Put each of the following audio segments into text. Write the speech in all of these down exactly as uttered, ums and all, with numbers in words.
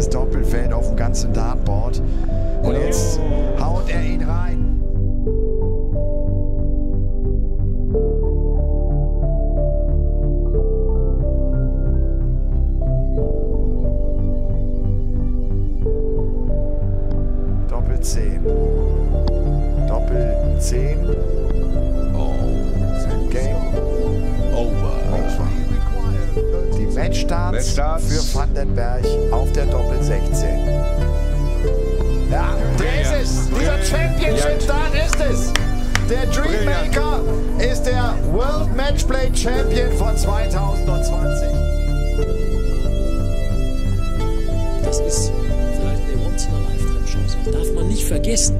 ganzes Doppelfeld auf dem ganzen Dartboard. Und jetzt haut er ihn rein. Doppel zehn. Doppel zehn. Oh. Game over. over. Die Matchstarts Match für Van den Bergh auf der Doppel sechzehn. Ja, der ist es. Dieser Championship-Start ist es. Der Dreammaker ist der World Matchplay Champion von zwanzig zwanzig. Das ist vielleicht eine Once-in-a-Lifetime-Chance. Darf man nicht vergessen.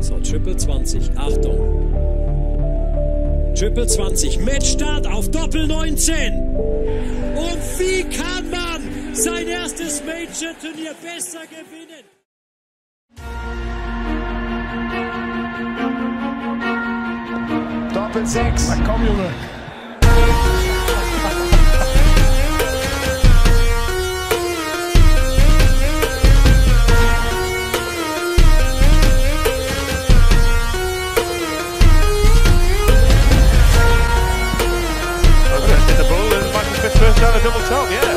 So, Triple zwanzig, Achtung. Triple zwanzig, Matchstart auf Doppel neunzehn. Und wie kann man sein erstes Major-Turnier besser gewinnen? Doppel sechs. Na komm, Junge. That's the ball and Michael Smith first down at double top, yeah.